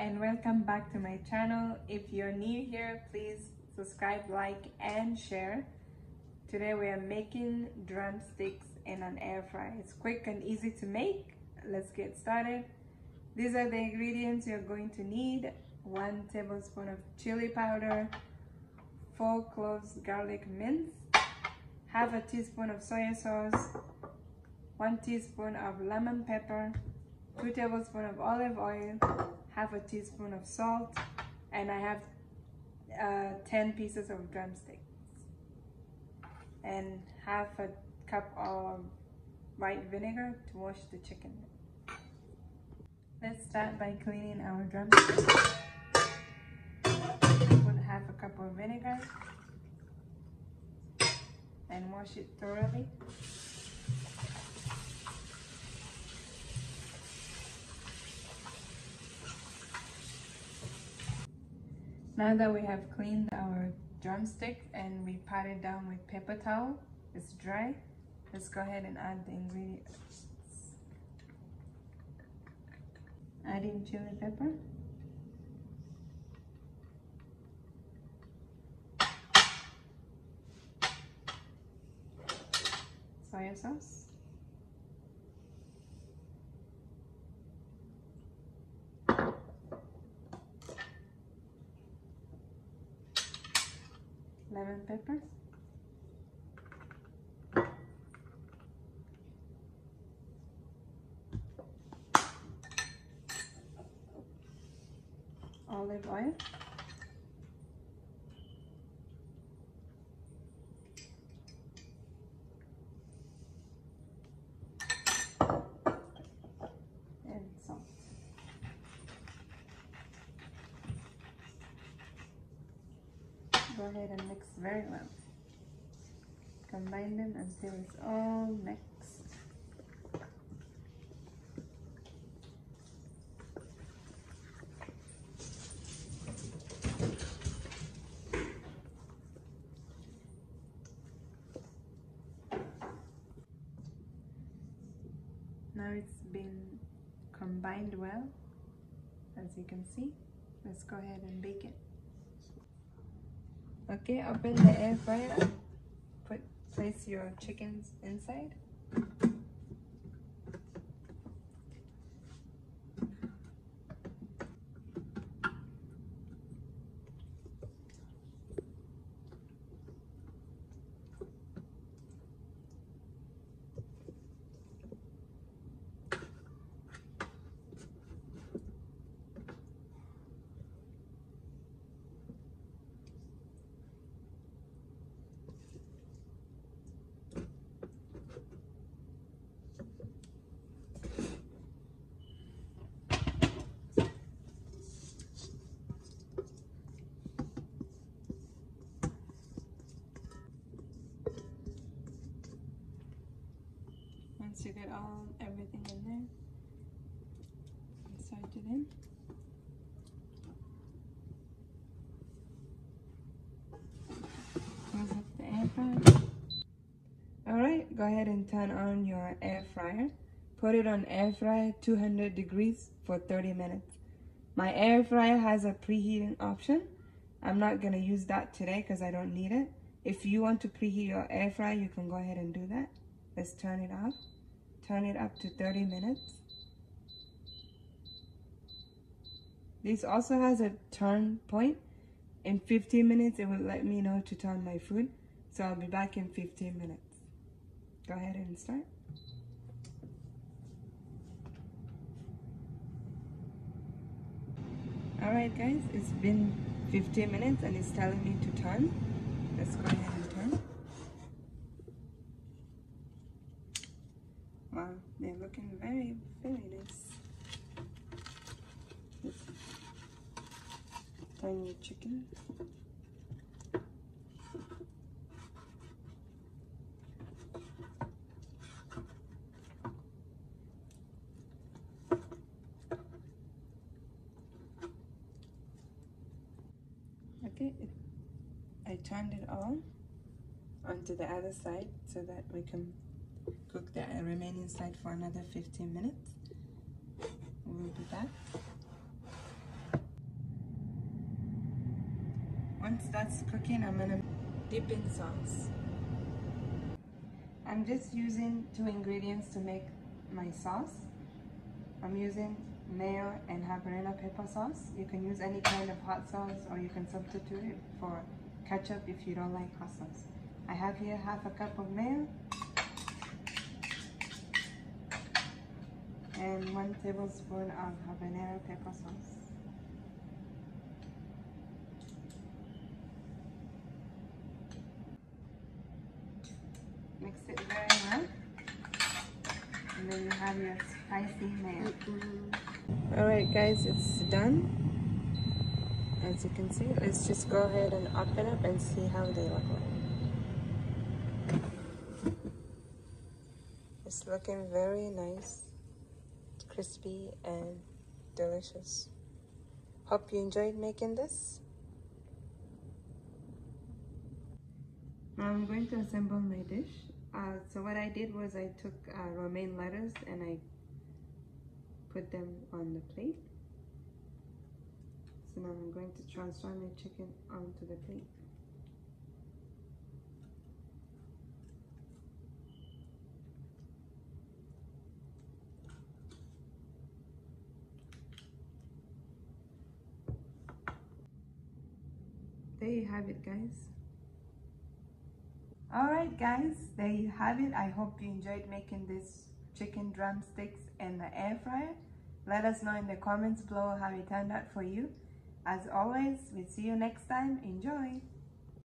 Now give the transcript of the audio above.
and welcome back to my channel. If you're new here, please subscribe, like and share. Today we are making drumsticks in an air fryer. It's quick and easy to make. Let's get started. These are the ingredients you're going to need: 1 tablespoon of chili powder, 4 cloves garlic minced, 1/2 teaspoon of soy sauce, 1 teaspoon of lemon pepper, 2 tablespoons of olive oil, 1/2 teaspoon of salt, and I have 10 pieces of drumsticks and 1/2 cup of white vinegar to wash the chicken. Let's start by cleaning our drumsticks. Put 1/2 cup of vinegar and wash it thoroughly. Now that we have cleaned our drumsticks and we patted down with paper towel, it's dry, let's go ahead and add the ingredients. Adding chili pepper, soy sauce, lemon pepper, olive oil, and salt. Go ahead and mix very well. Combine them until it's all mixed. Now it's been combined well, as you can see. Let's go ahead and bake it. Okay, open the air fryer. Place your chickens inside. Once you get everything in there, insert it in. Close up the air fryer. Alright, go ahead and turn on your air fryer. Put it on air fryer 200 degrees for 30 minutes. My air fryer has a preheating option. I'm not going to use that today because I don't need it. If you want to preheat your air fryer, you can go ahead and do that. Let's turn it off. Turn it up to 30 minutes. This also has a turn point. In 15 minutes, it will let me know to turn my food. So I'll be back in 15 minutes. Go ahead and start. Alright guys, it's been 15 minutes and it's telling me to turn. Let's go ahead and turn. Wow, they're looking very, very nice. Turn your chicken. Okay, I turned it all onto the other side so that we can cook the remaining side for another 15 minutes. We'll be back. Once that's cooking, I'm gonna dip in sauce. I'm just using 2 ingredients to make my sauce. I'm using mayo and habanero pepper sauce. You can use any kind of hot sauce, or you can substitute it for ketchup if you don't like hot sauce. I have here 1/2 cup of mayo and 1 tablespoon of habanero pepper sauce. Mix it very well, and then you have your spicy mayo. Alright guys, it's done. As you can see, let's just go ahead and open up and see how they look like. It's looking very nice, crispy and delicious. Hope you enjoyed making this. I'm going to assemble my dish. So what I did was I took romaine lettuce and I put them on the plate. So now I'm going to transfer my chicken onto the plate. There you have it, guys. Alright guys, there you have it. I hope you enjoyed making this chicken drumsticks in the air fryer. Let us know in the comments below how it turned out for you. As always, we'll see you next time. Enjoy!